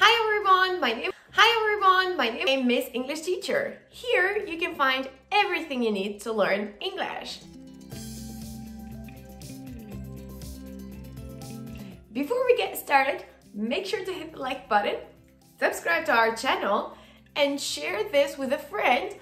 Hi everyone, my name is Miss English Teacher. Here you can find everything you need to learn English. Before we get started, make sure to hit the like button, subscribe to our channel, and share this with a friend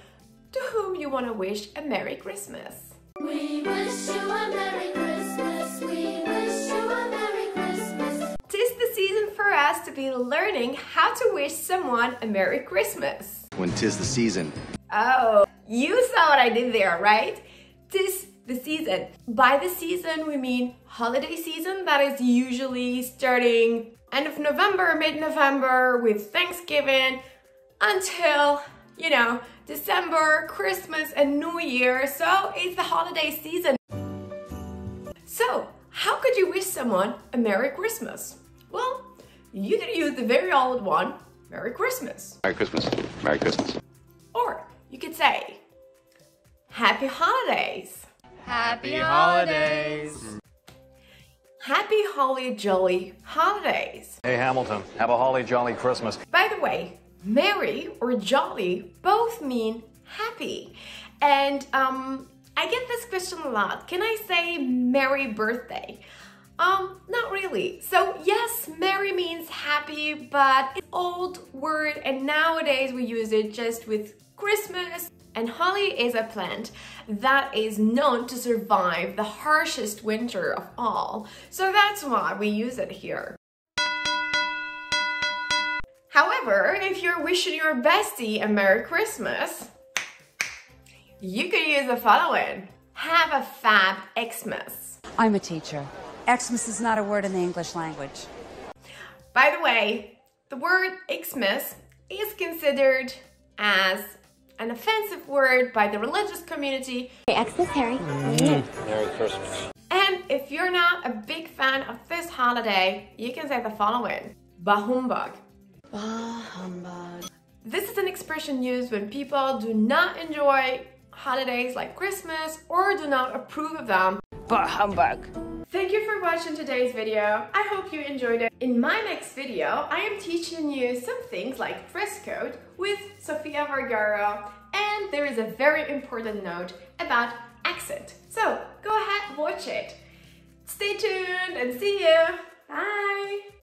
to whom you want to wish a Merry Christmas. We wish you a Merry Christmas, we wish you a Merry Christmas. 'Tis the season for us to be learning how to wish someone a Merry Christmas. When 'tis the season. Oh, you saw what I did there, right? 'Tis the season. By the season, we mean holiday season. That is usually starting end of November, mid-November with Thanksgiving until, you know, December, Christmas, and New Year. So it's the holiday season. So how could you wish someone a Merry Christmas? Well, you could use the very old one, Merry Christmas. Merry Christmas. Merry Christmas. Or you could say, Happy Holidays. Happy Holidays. Happy Holly Jolly Holidays. Hey Hamilton, have a holly jolly Christmas. By the way, merry or jolly both mean happy. And I get this question a lot. Can I say merry birthday? Not really. So yes, merry means happy, but it's an old word and nowadays we use it just with Christmas. And holly is a plant that is known to survive the harshest winter of all. So that's why we use it here. However, if you're wishing your bestie a Merry Christmas, you can use the following. Have a fab Xmas. I'm a teacher. Xmas is not a word in the English language. By the way, the word Xmas is considered as an offensive word by the religious community. Hey, Xmas, Harry. Mm-hmm. Merry Christmas. And if you're not a big fan of this holiday, you can say the following. Bah humbug. Bah humbug. This is an expression used when people do not enjoy holidays like Christmas or do not approve of them. Bah humbug. Thank you for watching today's video. I hope you enjoyed it. In my next video, I am teaching you some things like dress code with Sofia Vergara, and there is a very important note about accent. So go ahead, watch it. Stay tuned and see you. Bye.